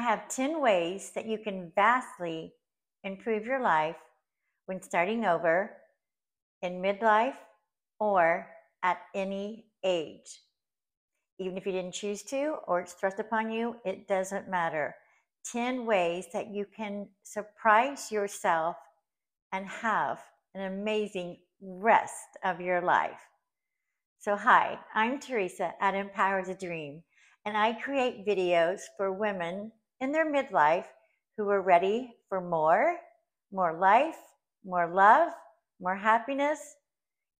I have 10 ways that you can vastly improve your life when starting over, in midlife, or at any age. Even if you didn't choose to, or it's thrust upon you, it doesn't matter. 10 ways that you can surprise yourself and have an amazing rest of your life. So hi, I'm Teresa at Empower the Dream, and I create videos for women in their midlife who are ready for more life, more love, more happiness,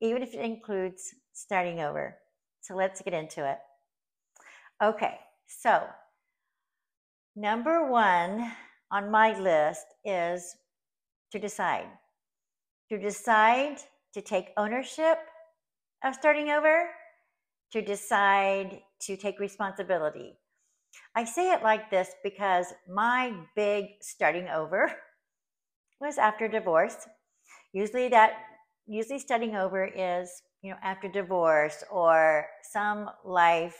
even if it includes starting over. So let's get into it. Okay, so number one on my list is to decide. To decide to take ownership of starting over, to decide to take responsibility. I say it like this because my big starting over was after divorce. Usually starting over is, you know, after divorce or some life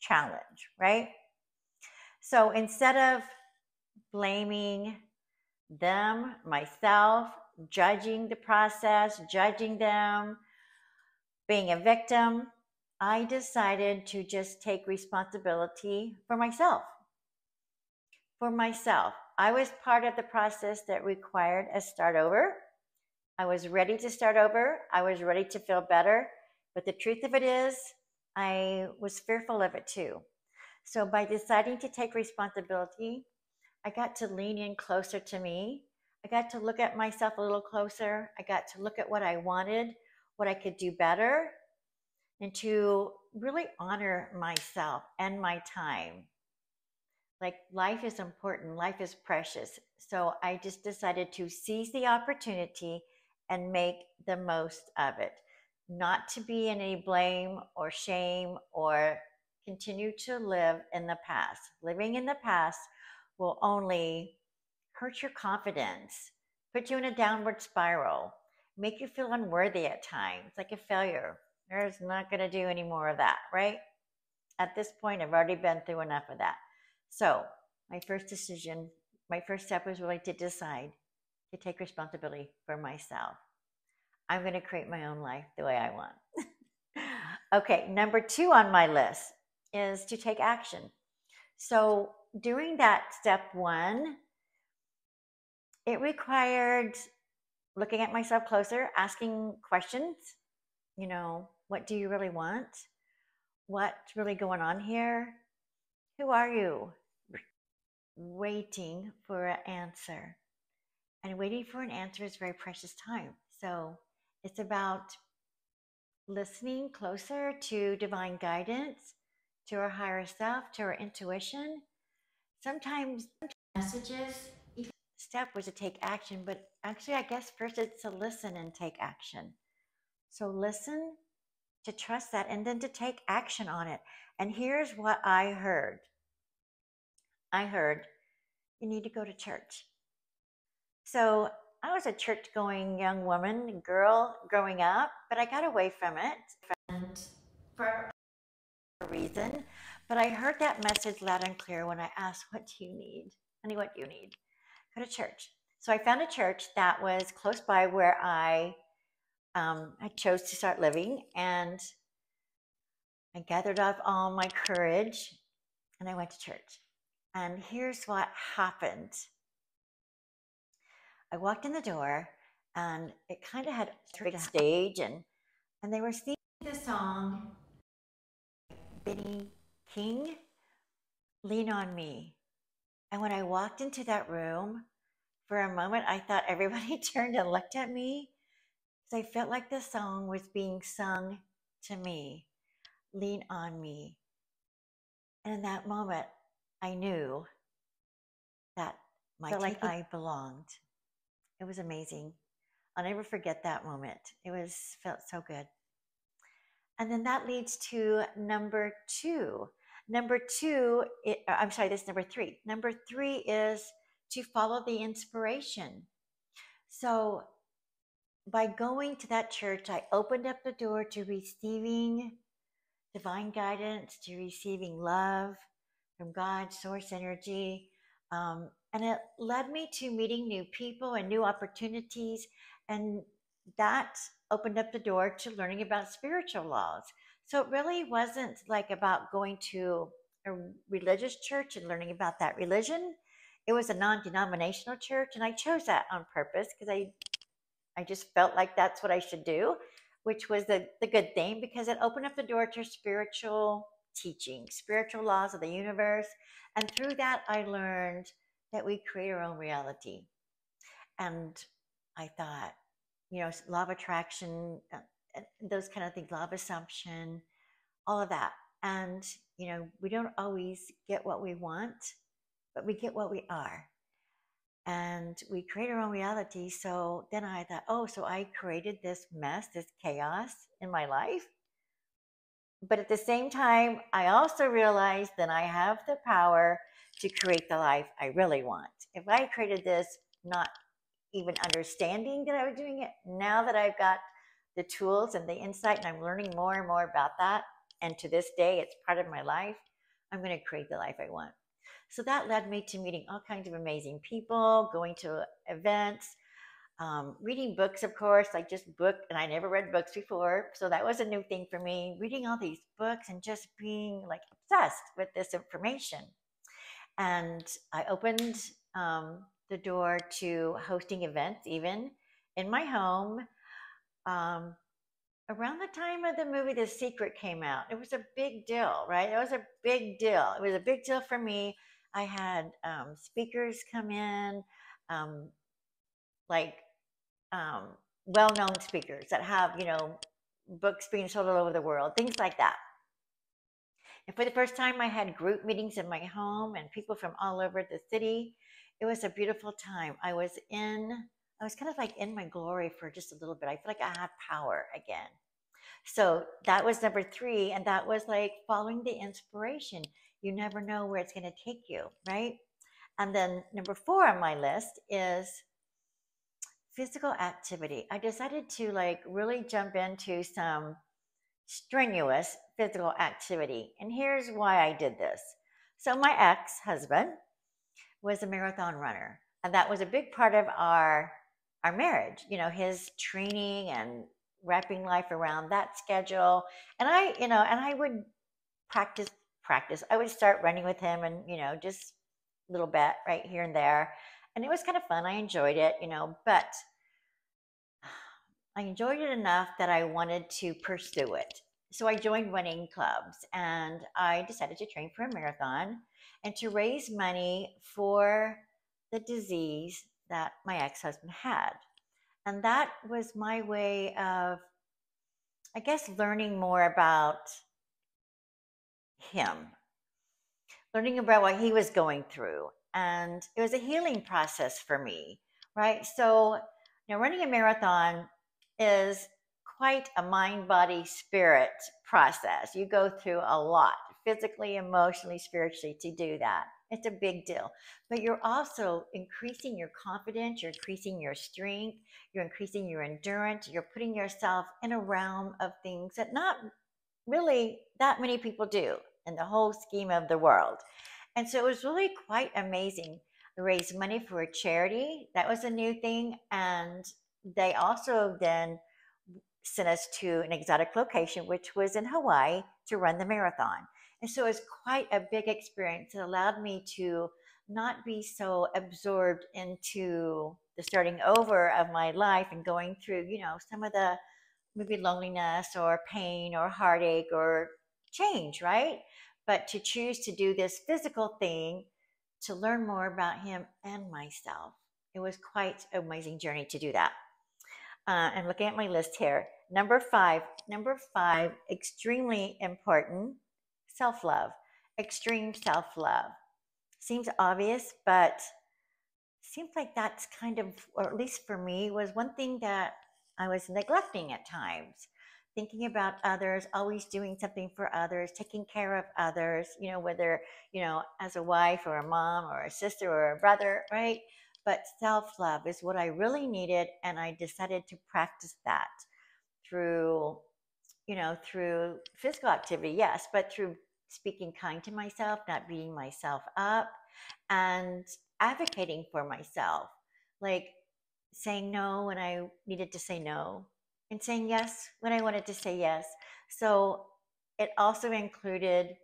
challenge, right? So instead of blaming them, myself, judging the process, judging them, being a victim, I decided to just take responsibility for myself. I was part of the process that required a start over. I was ready to start over. I was ready to feel better. But the truth of it is, I was fearful of it too. So by deciding to take responsibility, I got to lean in closer to me. I got to look at myself a little closer. I got to look at what I wanted, what I could do better, and to really honor myself and my time. Like, life is important, life is precious. So I just decided to seize the opportunity and make the most of it, not to be in any blame or shame or continue to live in the past. Living in the past will only hurt your confidence, put you in a downward spiral, make you feel unworthy at times, like a failure. There's not going to do any more of that, right? At this point, I've already been through enough of that. So my first decision, my first step was really to decide to take responsibility for myself. I'm going to create my own life the way I want. Okay, number two on my list is to take action. So doing that step one, it required looking at myself closer, asking questions. You know, what do you really want? What's really going on here? Who are you? Waiting for an answer. And waiting for an answer is very precious time. So it's about listening closer to divine guidance, to our higher self, to our intuition. Sometimes messages. Each step was to take action, but actually, I guess first it's to listen and take action. So listen, to trust that, and then to take action on it. And here's what I heard. I heard, you need to go to church. So I was a church-going young woman, girl growing up, but I got away from it and for a reason. But I heard that message loud and clear when I asked, what do you need? Honey, what do you need? Go to church. So I found a church that was close by where I chose to start living, and I gathered up all my courage and I went to church. And here's what happened. I walked in the door and it kind of had a big stage, and they were singing the song, Benny King, Lean on Me. And when I walked into that room, for a moment, I thought everybody turned and looked at me. So I felt like the song was being sung to me, Lean on Me. And in that moment, I knew that I felt like I belonged. It was amazing. I'll never forget that moment. It felt so good. And then that leads to number two. Number three. Number three is to follow the inspiration. So by going to that church, I opened up the door to receiving divine guidance, to receiving love from God, source energy. And it led me to meeting new people and new opportunities. And that opened up the door to learning about spiritual laws. So it really wasn't like about going to a religious church and learning about that religion. It was a non-denominational church. And I chose that on purpose because I just felt like that's what I should do, which was the good thing, because it opened up the door to spiritual teaching, spiritual laws of the universe. And through that, I learned that we create our own reality. And I thought, you know, law of attraction, those kind of things, law of assumption, all of that. And, you know, we don't always get what we want, but we get what we are. And we create our own reality. So then I thought, oh, so I created this mess, this chaos in my life. But at the same time, I also realized that I have the power to create the life I really want. If I created this, not even understanding that I was doing it, now that I've got the tools and the insight, and I'm learning more and more about that, and to this day, it's part of my life, I'm going to create the life I want. So that led me to meeting all kinds of amazing people, going to events, reading books, of course, like just books, and I never read books before, so that was a new thing for me, reading all these books and just being like obsessed with this information. And I opened the door to hosting events, even in my home. Around the time of the movie The Secret came out, it was a big deal, right? It was a big deal. It was a big deal for me. I had speakers come in, well-known speakers that have, you know, books being sold all over the world, things like that. And for the first time, I had group meetings in my home and people from all over the city. It was a beautiful time. I was kind of like in my glory for just a little bit. I feel like I have power again. So that was number three. And that was like following the inspiration. You never know where it's going to take you, right? And then number four on my list is physical activity. I decided to like really jump into some strenuous physical activity. And here's why I did this. So my ex-husband was a marathon runner. And that was a big part of our marriage, you know, his training and wrapping life around that schedule. And I would practice. I would start running with him and, you know, just a little bit right here and there. And it was kind of fun. I enjoyed it, you know, but I enjoyed it enough that I wanted to pursue it. So I joined running clubs and I decided to train for a marathon and to raise money for the disease that my ex-husband had. And that was my way of, I guess, learning more about him, learning about what he was going through. And it was a healing process for me, right? So now running a marathon is quite a mind, body, spirit process. You go through a lot, physically, emotionally, spiritually, to do that. It's a big deal, but you're also increasing your confidence, you're increasing your strength, you're increasing your endurance, you're putting yourself in a realm of things that not really that many people do in the whole scheme of the world. And so it was really quite amazing. I raised money for a charity. That was a new thing. And they also then sent us to an exotic location, which was in Hawaii, to run the marathon. And so it was quite a big experience. It allowed me to not be so absorbed into the starting over of my life and going through, you know, some of the maybe loneliness or pain or heartache or change, right? But to choose to do this physical thing, to learn more about him and myself. It was quite an amazing journey to do that. I'm looking at my list here. Number five, extremely important. Self-love, extreme self-love. Seems obvious, but seems like that's kind of, or at least for me, was one thing that I was neglecting at times. Thinking about others, always doing something for others, taking care of others, you know, whether, you know, as a wife or a mom or a sister or a brother, right? But self-love is what I really needed. And I decided to practice that through, you know, through physical activity, yes, but through speaking kind to myself, not beating myself up, and advocating for myself, like saying no when I needed to say no and saying yes when I wanted to say yes. So it also included,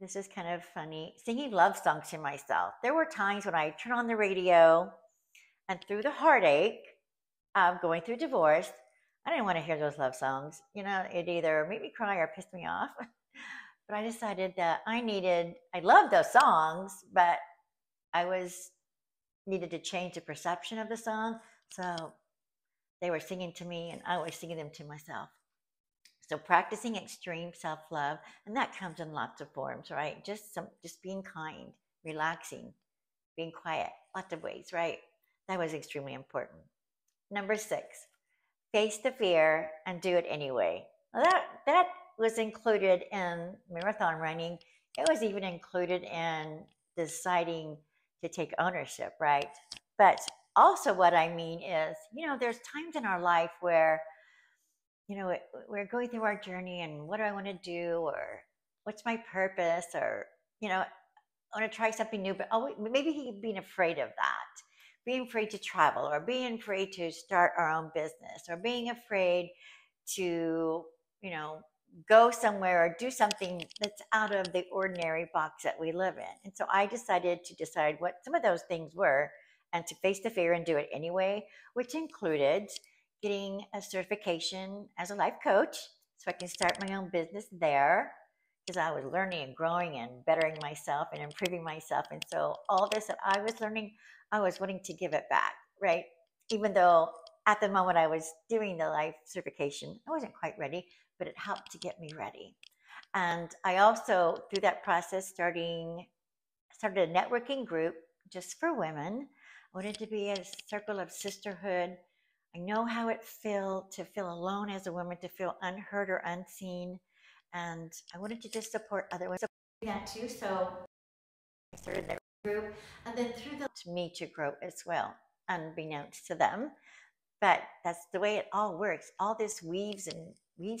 this is kind of funny, singing love songs to myself. There were times when I turned on the radio and through the heartache of going through divorce, I didn't want to hear those love songs. You know, it either made me cry or pissed me off. But I decided that I loved those songs, but I needed to change the perception of the song. So they were singing to me and I was singing them to myself. So practicing extreme self-love, and that comes in lots of forms, right? Just being kind, relaxing, being quiet, lots of ways, right? That was extremely important. Number 6, face the fear and do it anyway. Well, that was included in marathon running. It was even included in deciding to take ownership, right? But also what I mean is, you know, there's times in our life where, you know, we're going through our journey and what do I want to do, or what's my purpose, or, you know, I want to try something new, but maybe being afraid of that, being afraid to travel, or being afraid to start our own business, or being afraid to, you know, go somewhere or do something that's out of the ordinary box that we live in. And so I decided to decide what some of those things were and to face the fear and do it anyway, which included getting a certification as a life coach so I can start my own business there, because I was learning and growing and bettering myself and improving myself. And so all this that I was learning, I was wanting to give it back, right? Even though at the moment I was doing the life certification, I wasn't quite ready, but it helped to get me ready. And I also, through that process, started a networking group just for women. I wanted to be a circle of sisterhood. I know how it felt to feel alone as a woman, to feel unheard or unseen. And I wanted to just support other women. That too, so I started that group. And then through that, to me to grow as well, unbeknownst to them. But that's the way it all works. All this weaves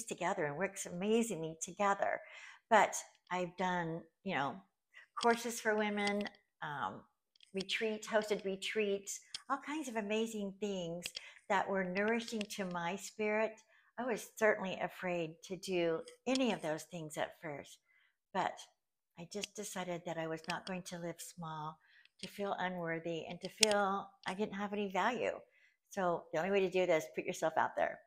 together and works amazingly together. But I've done, you know, courses for women, hosted retreats, all kinds of amazing things that were nourishing to my spirit. I was certainly afraid to do any of those things at first, but I just decided that I was not going to live small, to feel unworthy, and to feel I didn't have any value. So the only way to do that is put yourself out there.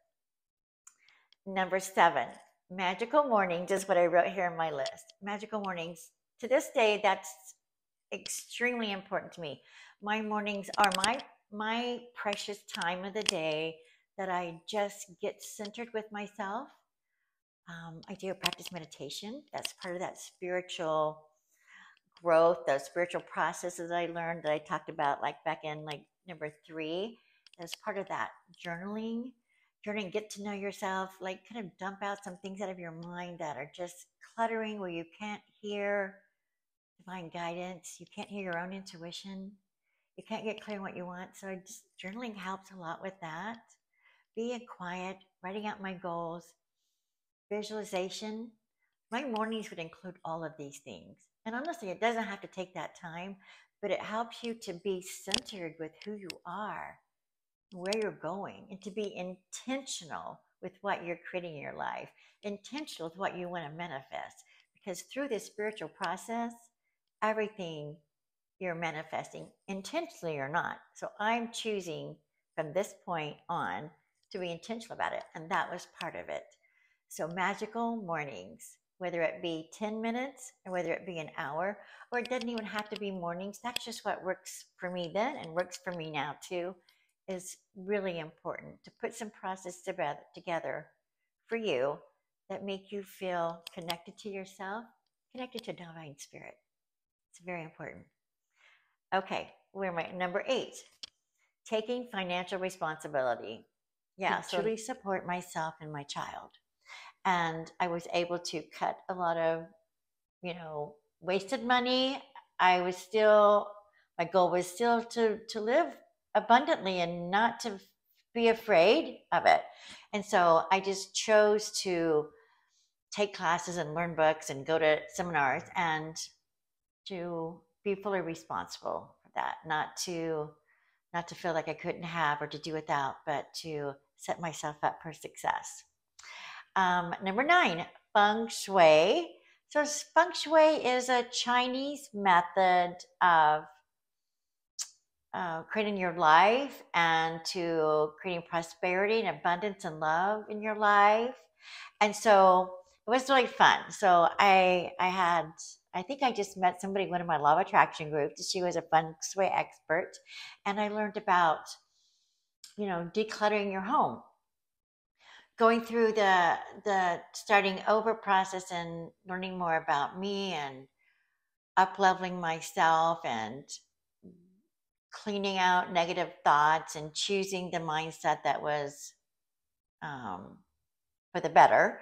Number 7, magical mornings is what I wrote here in my list. Magical mornings. To this day, that's extremely important to me. My mornings are my precious time of the day that I just get centered with myself. I do practice meditation. That's part of that spiritual growth, those spiritual processes I learned that I talked about, like back in like number 3. As part of that, journaling, get to know yourself, like kind of dump out some things out of your mind that are just cluttering, where you can't hear divine guidance, you can't hear your own intuition, you can't get clear on what you want. So journaling helps a lot with that. Being quiet, writing out my goals, visualization. My mornings would include all of these things. And honestly, it doesn't have to take that time, but it helps you to be centered with who you are, where you're going, and to be intentional with what you're creating in your life, intentional with what you want to manifest, because through this spiritual process, everything you're manifesting, intentionally or not. So I'm choosing from this point on to be intentional about it, and that was part of it. So magical mornings, whether it be 10 minutes or whether it be an hour, or it doesn't even have to be mornings. That's just what works for me then and works for me now too, is really important to put some process together for you that make you feel connected to yourself, connected to divine spirit. It's very important. Okay, where am I? Number 8, taking financial responsibility. Yeah, so truly support myself and my child. And I was able to cut a lot of, you know, wasted money. My goal was still to live abundantly and not to be afraid of it. And so I just chose to take classes and learn books and go to seminars and to be fully responsible for that, not to feel like I couldn't have or to do without, but to set myself up for success. Number 9, feng shui. So feng shui is a Chinese method of creating your life and to creating prosperity and abundance and love in your life. And so it was really fun. So I think I just met somebody, one of my law of attraction groups. She was a feng shui expert. And I learned about, you know, decluttering your home, going through the starting over process and learning more about me and up-leveling myself and cleaning out negative thoughts and choosing the mindset that was for the better.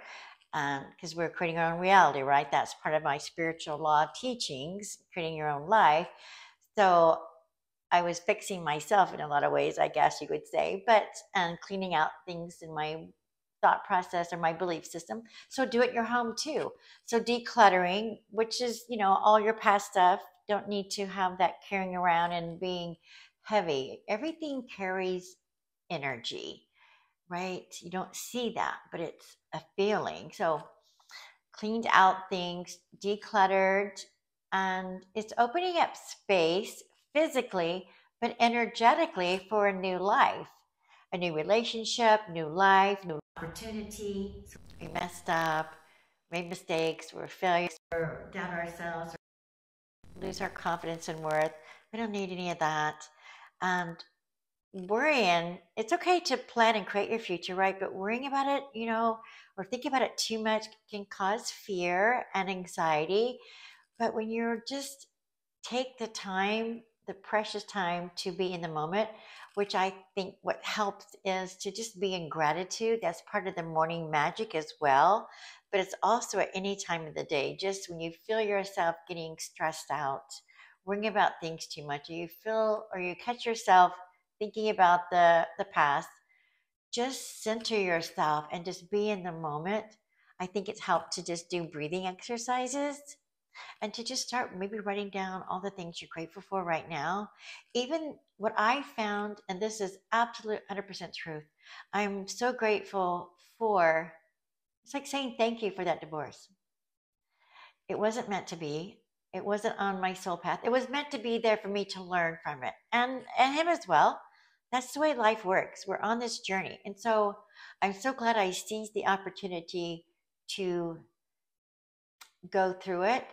Because we're creating our own reality, right? That's part of my spiritual law teachings, creating your own life. So I was fixing myself in a lot of ways, I guess you would say, but cleaning out things in my thought process or my belief system. So do it your home too. So decluttering, which is, you know, all your past stuff. Don't need to have that carrying around and being heavy. Everything carries energy, right? You don't see that, but it's a feeling. So cleaned out things, decluttered, and it's opening up space physically, but energetically for a new life, a new relationship, new life, new opportunity. We messed up, made mistakes, we're failures, we're down ourselves, lose our confidence and worth. We don't need any of that. And worrying, it's okay to plan and create your future, right? But worrying about it, you know, or thinking about it too much can cause fear and anxiety. But when you're just take the time, the precious time to be in the moment, which I think what helps is to just be in gratitude. That's part of the morning magic as well. But it's also at any time of the day, just when you feel yourself getting stressed out, worrying about things too much, or you feel, or you catch yourself thinking about the past, just center yourself and just be in the moment. I think it's helped to just do breathing exercises and to just start maybe writing down all the things you're grateful for right now. Even what I found, and this is absolute 100% truth, I'm so grateful for. It's like saying thank you for that divorce. It wasn't meant to be. It wasn't on my soul path. It was meant to be there for me to learn from it, and him as well. That's the way life works. We're on this journey. And so I'm so glad I seized the opportunity to go through it,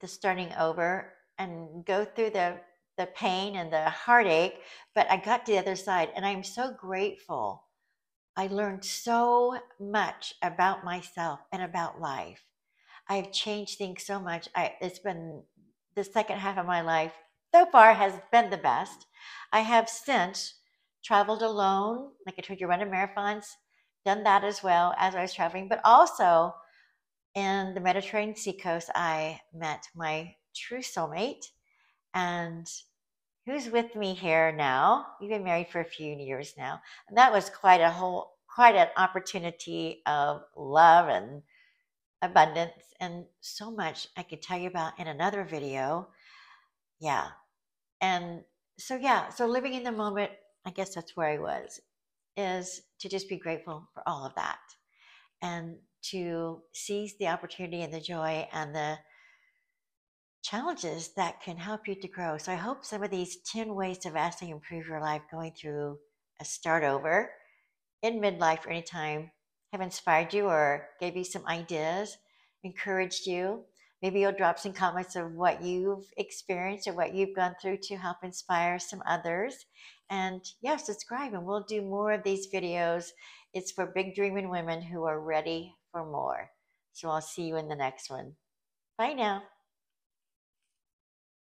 the starting over, and go through the pain and the heartache. But I got to the other side, and I'm so grateful. I learned so much about myself and about life. I've changed things so much. It's been the second half of my life so far has been the best. I have since traveled alone, like I told you, running marathons, done that as well as I was traveling, but also in the Mediterranean Sea Coast, I met my true soulmate and who's with me here now. We've been married for a few years now. And that was quite an opportunity of love and abundance and so much I could tell you about in another video. Yeah. And so, yeah, so living in the moment, I guess that's where I was, is to just be grateful for all of that and to seize the opportunity and the joy and the challenges that can help you to grow. So I hope some of these 10 ways to vastly improve your life going through a start over in midlife or anytime have inspired you or gave you some ideas, encouraged you. Maybe you'll drop some comments of what you've experienced or what you've gone through to help inspire some others. And yeah, subscribe and we'll do more of these videos. It's for big dreaming women who are ready for more. So I'll see you in the next one. Bye now.